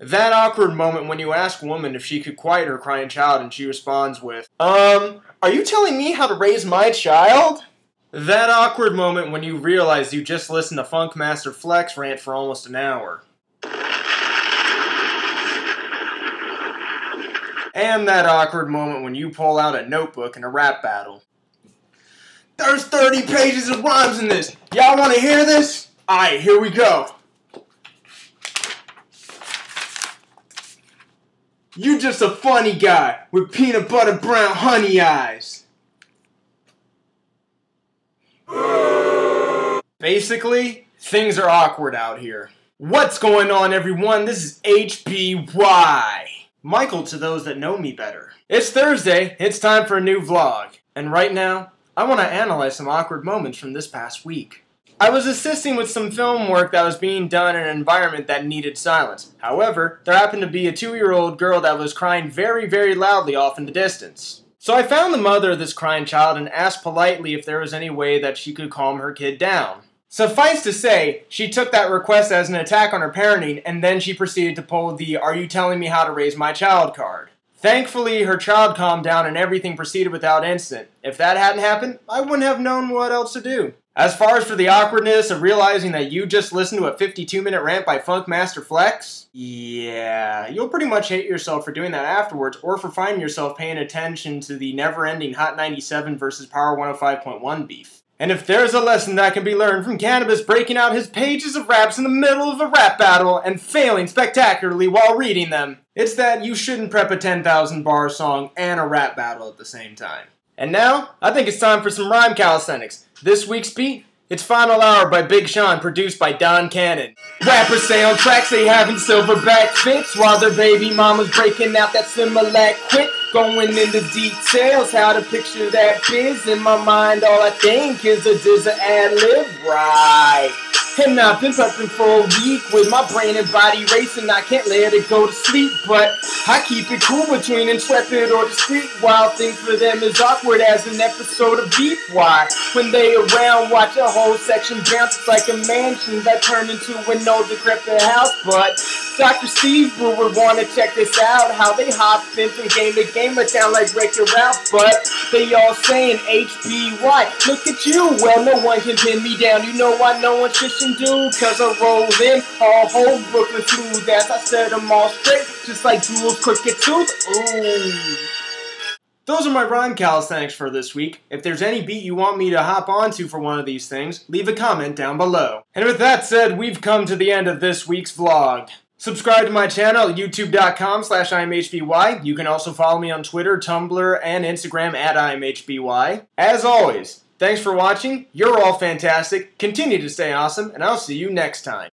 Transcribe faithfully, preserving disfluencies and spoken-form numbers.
That awkward moment when you ask woman if she could quiet her crying child and she responds with, Um, are you telling me how to raise my child? That awkward moment when you realize you just listened to Funkmaster Flex rant for almost an hour. And that awkward moment when you pull out a notebook in a rap battle. There's thirty pages of rhymes in this! Y'all want to hear this? Alright, here we go. You just a funny guy with peanut butter brown honey eyes. Basically, things are awkward out here. What's going on, everyone? This is H B Y. Michael to those that know me better. It's Thursday, it's time for a new vlog. And right now, I want to analyze some awkward moments from this past week. I was assisting with some film work that was being done in an environment that needed silence. However, there happened to be a two-year-old girl that was crying very, very loudly off in the distance. So I found the mother of this crying child and asked politely if there was any way that she could calm her kid down. Suffice to say, she took that request as an attack on her parenting, and then she proceeded to pull the "Are you telling me how to raise my child?" card. Thankfully, her child calmed down and everything proceeded without incident. If that hadn't happened, I wouldn't have known what else to do. As far as for the awkwardness of realizing that you just listened to a fifty-two minute rant by Funkmaster Flex, yeah, you'll pretty much hate yourself for doing that afterwards or for finding yourself paying attention to the never-ending Hot ninety-seven versus Power one oh five point one beef. And if there's a lesson that can be learned from Canibus breaking out his pages of raps in the middle of a rap battle and failing spectacularly while reading them, it's that you shouldn't prep a ten thousand bar song and a rap battle at the same time. And now, I think it's time for some rhyme calisthenics. This week's beat, it's Final Hour by Big Sean, produced by Don Cannon. Rappers say on tracks they having silverback fits while their baby mama's breaking out that Similac quick. Going into details, how to picture that biz. In my mind, all I think is a D Z A ad-lib, right? And I've been prepping for a week with my brain and body racing. I can't let it go to sleep, but I keep it cool between intrepid or discreet. Wild things for them is awkward as an episode of Deep Why. When they around, watch a whole section bounce. It's like a mansion that turned into an old decrepit house. But Doctor Steve Brewer wanna check this out, how they hop in from game to game, but sound like Wreck-It Ralph. But they all saying H B Y. Look at you, well no one can pin me down. You know I know one shit. Do, cause I roll in all whole Brooklyn smooth as I set them all straight, just like Jules Crooked Tooth. Ooh. Those are my rhyme calisthenics for this week. If there's any beat you want me to hop onto for one of these things, leave a comment down below. And with that said, we've come to the end of this week's vlog. Subscribe to my channel at youtube dot com slash i am H B Y. You can also follow me on Twitter, Tumblr, and Instagram at i am H B Y. As always, thanks for watching, you're all fantastic, continue to stay awesome, and I'll see you next time.